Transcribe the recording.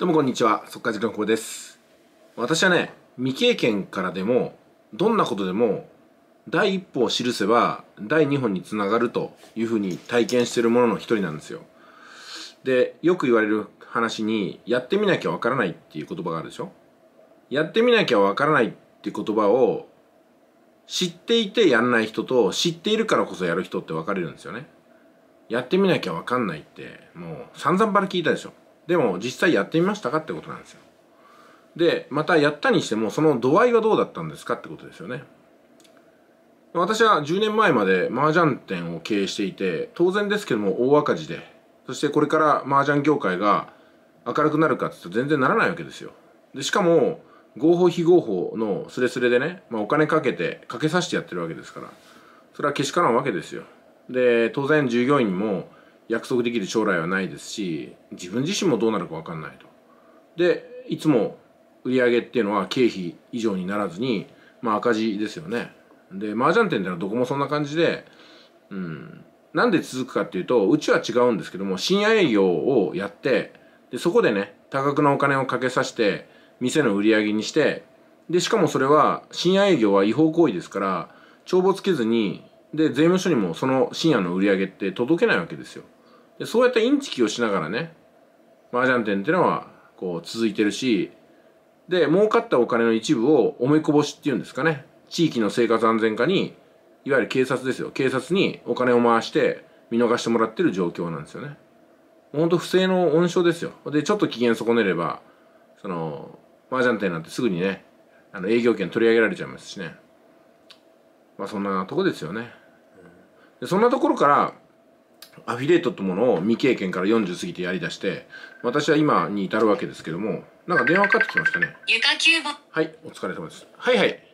どうもこんにちは、速稼塾のこうです。私はね、未経験からでもどんなことでも第一歩を記せば第二歩につながるというふうに体験しているものの一人なんですよ。で、よく言われる話にやってみなきゃわからないっていう言葉があるでしょ。やってみなきゃわからないっていう言葉を知っていてやんない人と知っているからこそやる人って分かれるんですよね。やってみなきゃわかんないってもう散々ばら聞いたでしょ。でも実際やってみましたかってことなんですよ。で、またやったにしてもその度合いはどうだったんですかってことですよね。私は10年前まで麻雀店を経営していて、当然ですけども大赤字で、そしてこれから麻雀業界が明るくなるかって言うと全然ならないわけですよ。で、しかも合法非合法のスレスレでね、お金かけさせてやってるわけですから、それはけしからんわけですよ。で、当然従業員にも約束できる将来はないですし、自分自身もどうなるか分かんないと。で、いつも売り上げっていうのは経費以上にならずに、赤字ですよね。で、麻雀店っていうのはどこもそんな感じで、なんで続くかっていうと、うちは違うんですけども、深夜営業をやって、で、そこでね、多額なお金をかけさせて、店の売り上げにして、で、しかもそれは、深夜営業は違法行為ですから、帳簿つけずに、で、税務署にもその深夜の売り上げって届けないわけですよ。で、そうやってインチキをしながらね、麻雀店ってのは、続いてるし、で、儲かったお金の一部をおめこぼしっていうんですかね、地域の生活安全課に、いわゆる警察ですよ。警察にお金を回して見逃してもらってる状況なんですよね。ほんと不正の温床ですよ。で、ちょっと機嫌損ねれば、麻雀店なんてすぐにね、営業権取り上げられちゃいますしね。そんなとこですよね。で、そんなところから、アフィリエイトってものを未経験から40過ぎてやり出して、私は今に至るわけですけども、なんか電話かかってきましたね。はい、お疲れ様です。はいはい。